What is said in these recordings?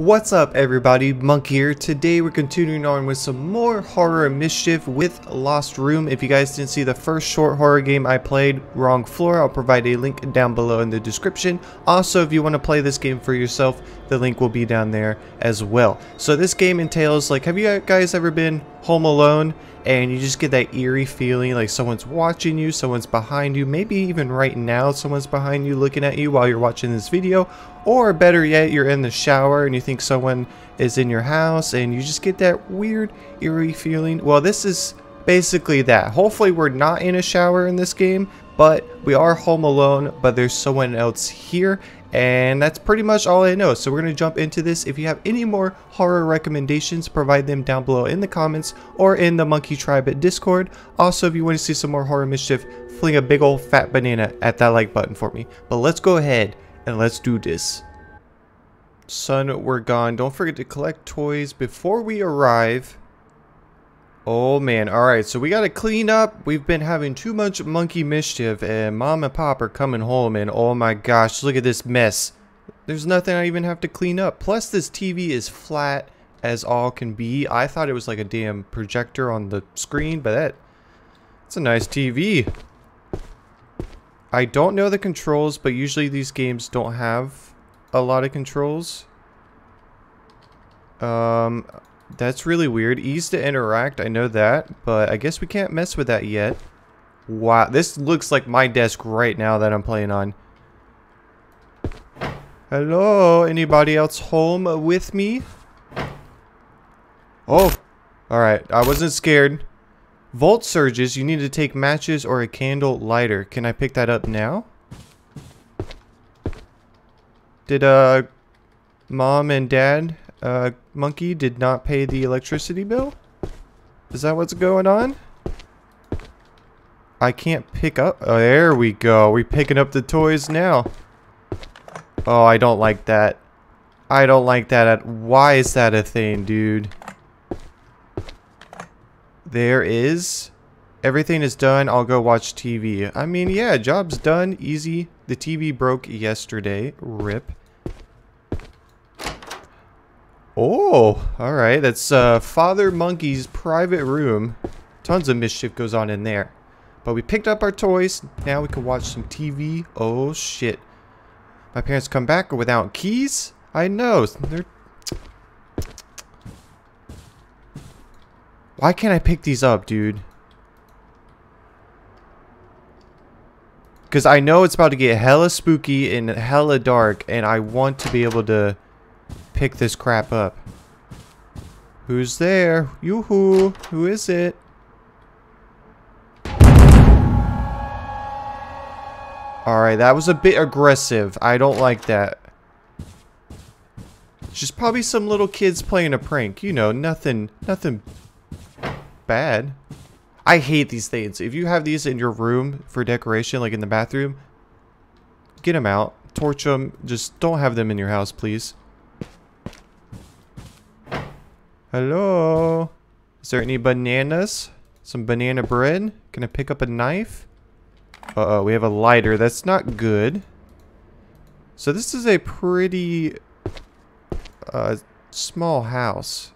What's up everybody, Monk here. Today we're continuing on with some more horror and mischief with Lost Room. If you guys didn't see the first short horror game I played, Wrong Floor, I'll provide a link down below in the description. Also, if you want to play this game for yourself, the link will be down there as well. So this game entails, like, have you guys ever been home alone and you just get that eerie feeling like someone's watching you, someone's behind you, maybe even right now someone's behind you looking at you while you're watching this video, or better yet, you're in the shower and you think someone is in your house and you just get that weird eerie feeling? Well, this is basically that. Hopefully we're not in a shower in this game, but we are home alone, but there's someone else here. And that's pretty much all I know, so we're going to jump into this. If you have any more horror recommendations, provide them down below in the comments or in the Monkey Tribe Discord. Also, if you want to see some more horror mischief, fling a big old fat banana at that like button for me. But let's go ahead and let's do this. Son, we're gone. Don't forget to collect toys before we arrive. Oh man, alright, so we gotta clean up. We've been having too much monkey mischief and mom and pop are coming home and oh my gosh, look at this mess. There's nothing I even have to clean up. Plus this TV is flat as all can be. I thought it was like a damn projector on the screen, but that's a nice TV. I don't know the controls, but usually these games don't have a lot of controls. That's really weird. Ease to interact, I know that, but I guess we can't mess with that yet. Wow, this looks like my desk right now that I'm playing on. Hello, anybody else home with me? Oh, alright, I wasn't scared. Volt surges, you need to take matches or a candle lighter. Can I pick that up now? Did, mom and dad... Monkey did not pay the electricity bill? Is that what's going on? I can't pick up. Oh, there we go. We're picking up the toys now. Oh, I don't like that. I don't like that. Why is that a thing, dude? There is. Everything is done. I'll go watch TV. I mean, yeah, job's done. Easy. The TV broke yesterday. Rip. Oh, alright, that's Father Monkey's private room. Tons of mischief goes on in there. But we picked up our toys, now we can watch some TV. Oh shit. My parents come back without keys? I know, they're... Why can't I pick these up, dude? Because I know it's about to get hella spooky and hella dark, and I want to be able to... pick this crap up. Who's there? Yoo-hoo! Who is it? Alright, that was a bit aggressive. I don't like that. It's just probably some little kids playing a prank. You know, nothing bad. I hate these things. If you have these in your room for decoration, like in the bathroom, get them out. Torch them. Just don't have them in your house, please. Hello? Is there any bananas? Some banana bread? Can I pick up a knife? Uh-oh, we have a lighter. That's not good. So this is a pretty... small house.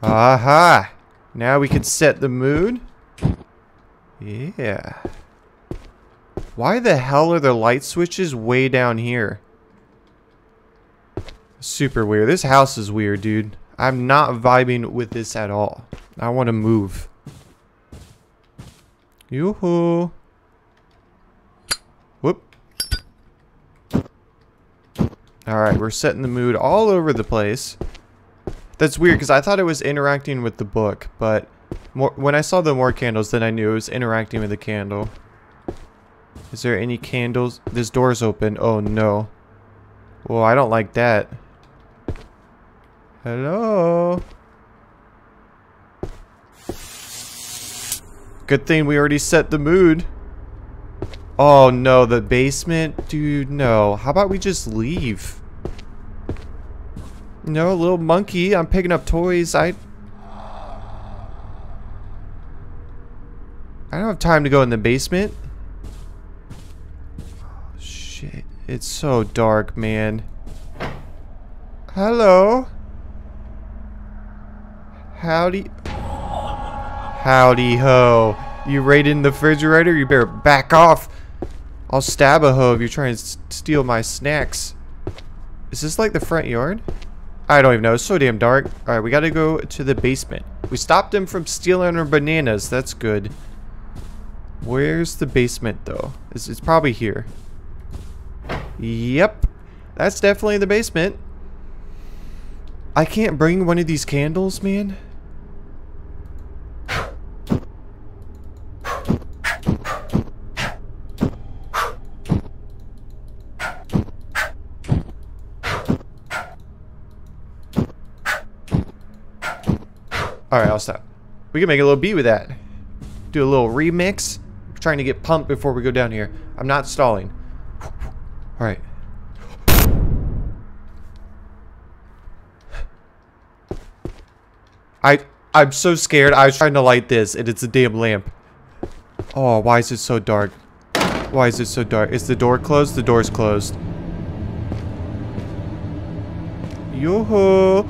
Aha! Now we can set the mood. Yeah. Why the hell are the light switches way down here? Super weird. This house is weird, dude. I'm not vibing with this at all. I want to move. Yoo-hoo. Whoop. Alright, we're setting the mood all over the place. That's weird, because I thought it was interacting with the book, but when I saw the more candles, then I knew it was interacting with the candle. Is there any candles? This door's open. Oh, no. Well, I don't like that. Hello? Good thing we already set the mood. Oh no, the basement? Dude, no. How about we just leave? No, little monkey. I'm picking up toys. I don't have time to go in the basement. Oh, shit. It's so dark, man. Hello. Howdy. Howdy ho. You raided in the refrigerator? You better back off. I'll stab a hoe if you're trying to steal my snacks. Is this like the front yard? I don't even know. It's so damn dark. Alright, we gotta go to the basement. We stopped him from stealing our bananas. That's good. Where's the basement, though? It's probably here. Yep. That's definitely the basement. I can't bring one of these candles, man. Alright, I'll stop. We can make a little beat with that. Do a little remix. I'm trying to get pumped before we go down here. I'm not stalling. Alright. I'm so scared. I was trying to light this and it's a damn lamp. Oh, why is it so dark? Why is it so dark? Is the door closed? The door's closed. Yo-ho!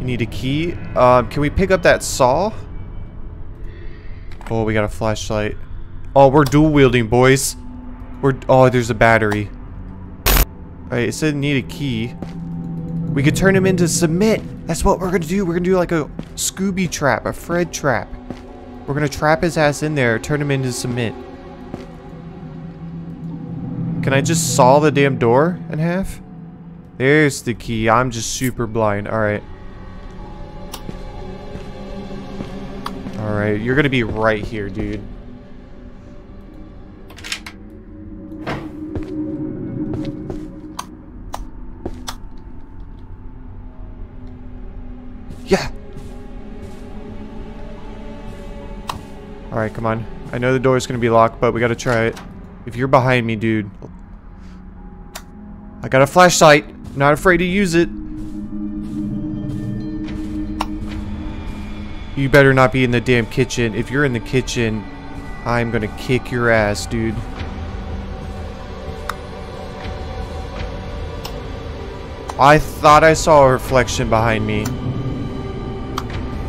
Need a key. Can we pick up that saw? Oh, we got a flashlight. Oh, we're dual wielding, boys. Oh, there's a battery. Alright, it said need a key. We could turn him into cement. That's what we're gonna do. We're gonna do like a Scooby trap, a Fred trap. We're gonna trap his ass in there, turn him into cement. Can I just saw the damn door in half? There's the key. I'm just super blind. Alright. Alright, you're gonna be right here, dude. Yeah! Alright, come on. I know the door's gonna be locked, but we gotta try it. If you're behind me, dude. I got a flashlight. I'm not afraid to use it. You better not be in the damn kitchen. If you're in the kitchen, I'm gonna kick your ass, dude. I thought I saw a reflection behind me.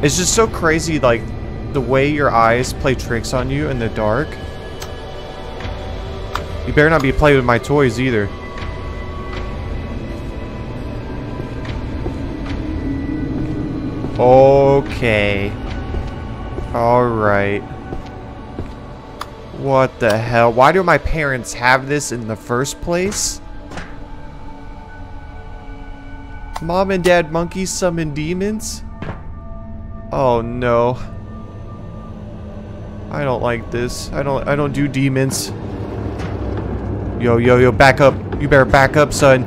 It's just so crazy, like, the way your eyes play tricks on you in the dark. You better not be playing with my toys either. Okay. Alright. What the hell? Why do my parents have this in the first place? Mom and Dad monkeys summon demons? Oh no. I don't like this. I don't do demons. Yo, yo, yo, back up. You better back up, son.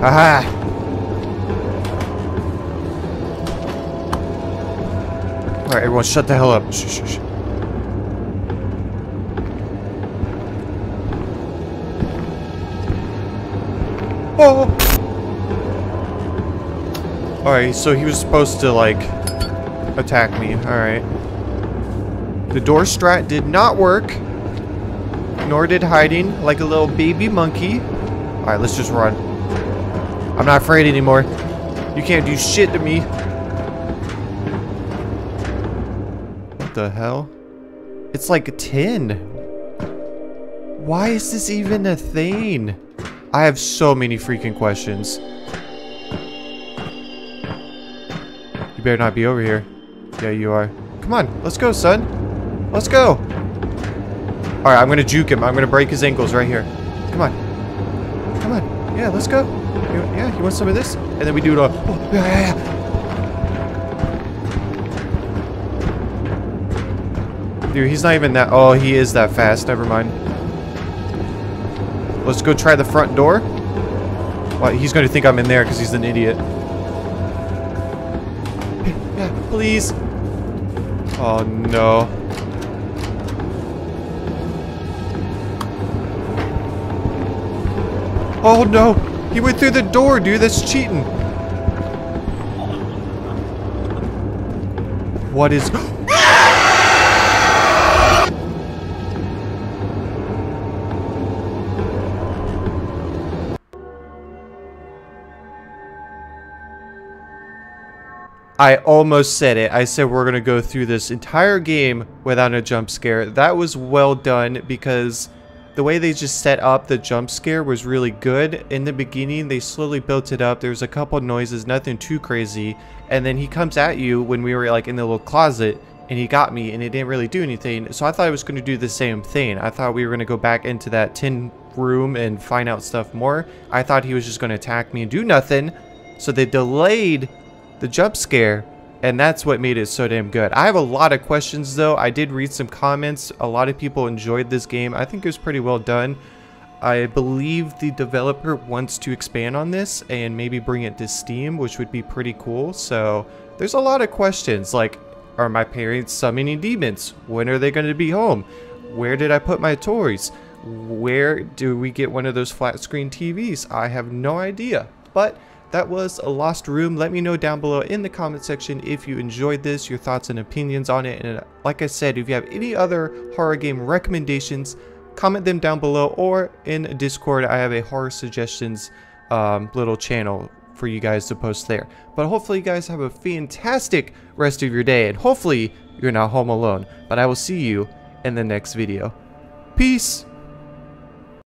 Haha. Alright, everyone, shut the hell up. Shh, shh, shh. Oh! Alright, so he was supposed to, like, attack me. Alright. The door strat did not work. Nor did hiding like a little baby monkey. Alright, let's just run. I'm not afraid anymore. You can't do shit to me. The hell? It's like a tin. Why is this even a thing? I have so many freaking questions. You better not be over here. Yeah, you are. Come on, let's go, son. Let's go. Alright, I'm gonna juke him. I'm gonna break his ankles right here. Come on. Come on. Yeah, let's go. Yeah, you want some of this? And then we do it all. Oh, yeah, yeah, yeah. Dude, he's not even that... Oh, he is that fast. Never mind. Let's go try the front door. Well, he's going to think I'm in there because he's an idiot. Yeah, please. Oh, no. Oh, no. He went through the door, dude. That's cheating. What is... I almost said it. I said we're going to go through this entire game without a jump scare. That was well done because the way they just set up the jump scare was really good. In the beginning, they slowly built it up. There's a couple noises, nothing too crazy. And then he comes at you when we were like in the little closet and he got me and it didn't really do anything. So I thought I was going to do the same thing. I thought we were going to go back into that tin room and find out stuff more. I thought he was just going to attack me and do nothing. So they delayed the jump scare, and that's what made it so damn good. I have a lot of questions though. I did read some comments. A lot of people enjoyed this game. I think it was pretty well done. I believe the developer wants to expand on this and maybe bring it to Steam, which would be pretty cool. So there's a lot of questions like, are my parents summoning demons? When are they going to be home? Where did I put my toys? Where do we get one of those flat screen TVs? I have no idea. But that was a Lost Room. Let me know down below in the comment section if you enjoyed this, your thoughts and opinions on it. And like I said, if you have any other horror game recommendations, comment them down below, or in Discord, I have a horror suggestions little channel for you guys to post there. But hopefully you guys have a fantastic rest of your day, and hopefully you're not home alone. But I will see you in the next video. Peace!